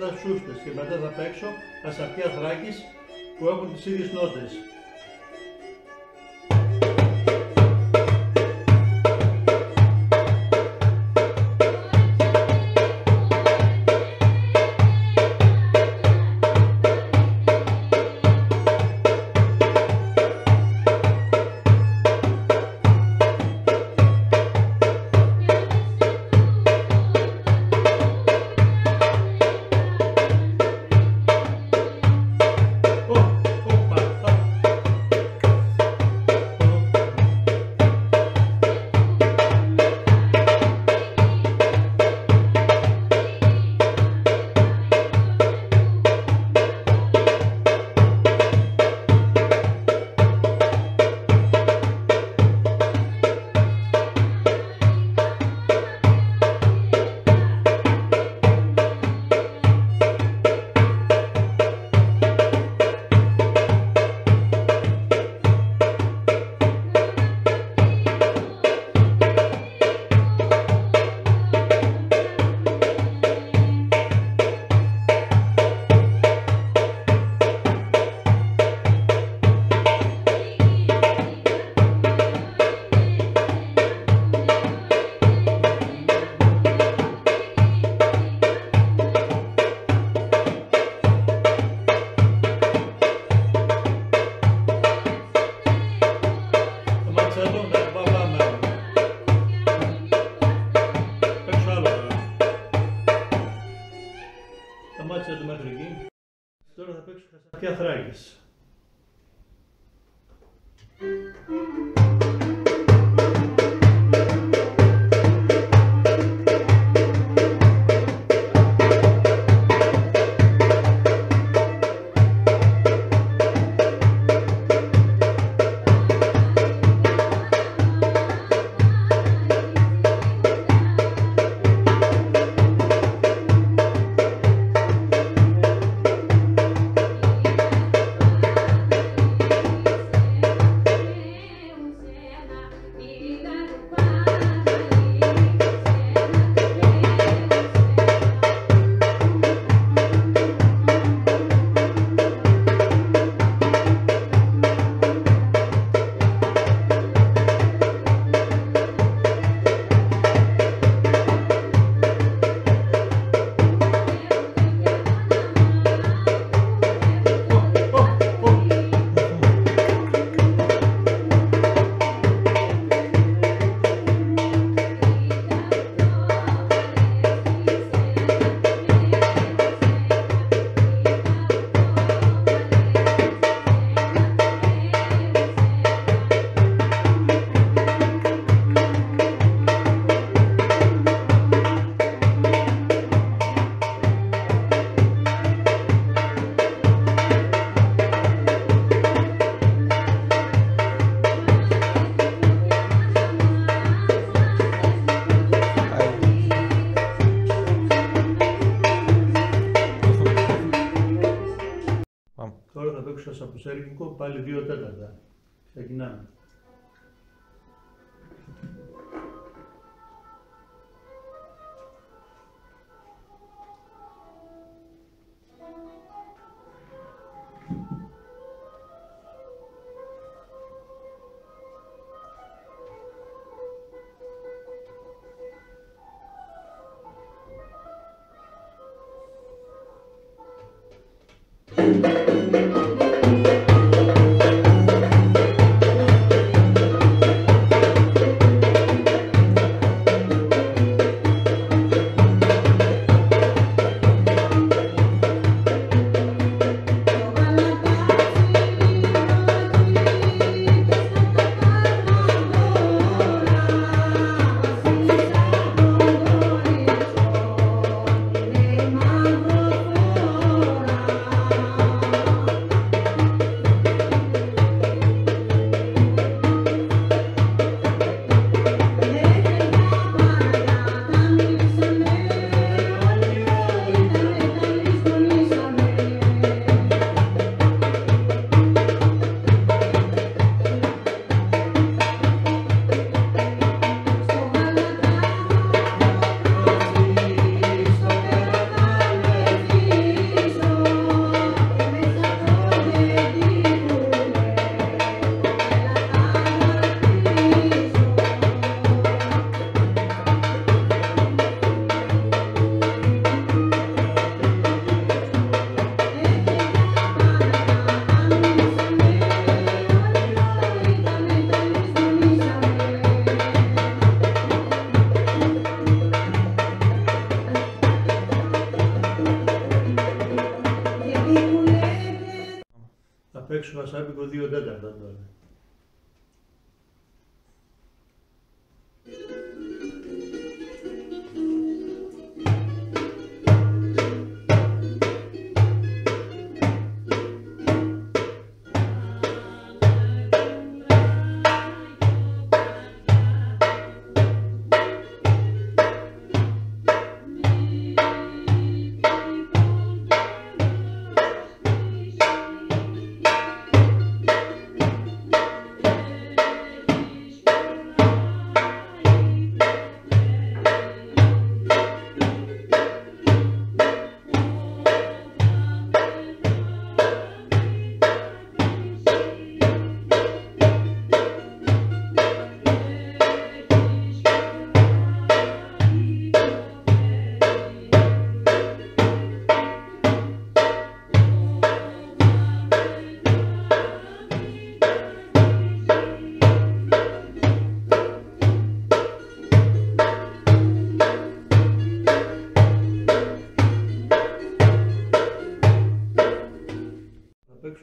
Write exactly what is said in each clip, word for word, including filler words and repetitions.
τα σούστες και μετά θα παίξω τα σαπιά Θράκης που έχουν τις ίδιες νότες. Τώρα θα παίξω χασαπιά Θράκης. Τώρα θα παίξω σαν πουσέρκικο, πάλι δύο τέταρτα. Ξεκινάμε. προσωπικό δύο τέταρτα τώρα.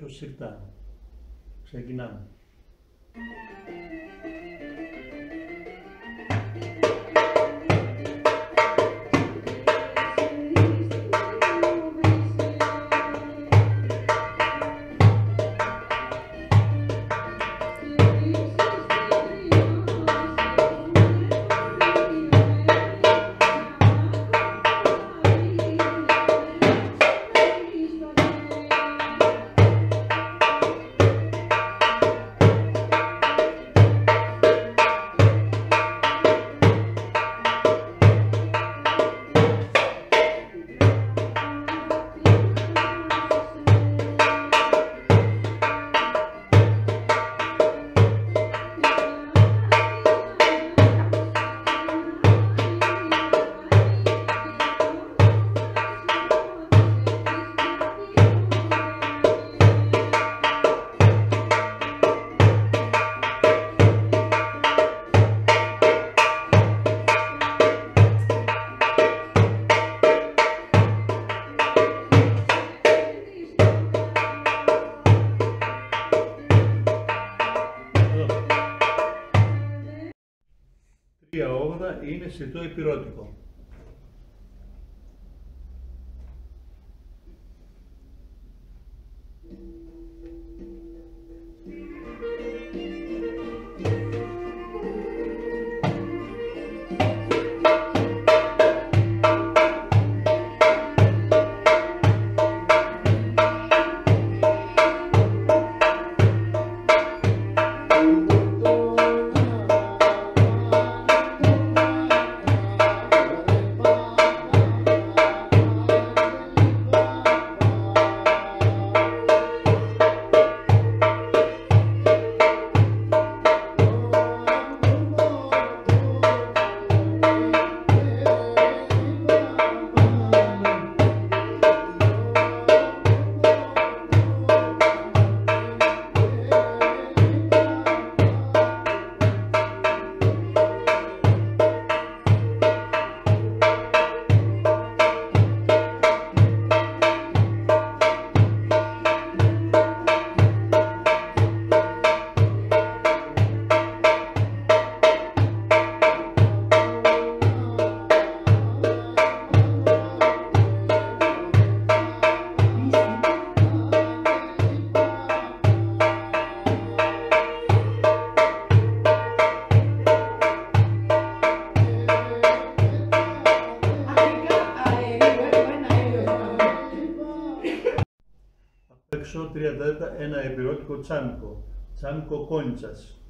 Συρτά. Ξεκινάμε. Είναι συρτό υπηρώτικο. Έξω τρία τέταρτα ένα επιρρότικο τσάμικο, τσάμικο κόνιτσας.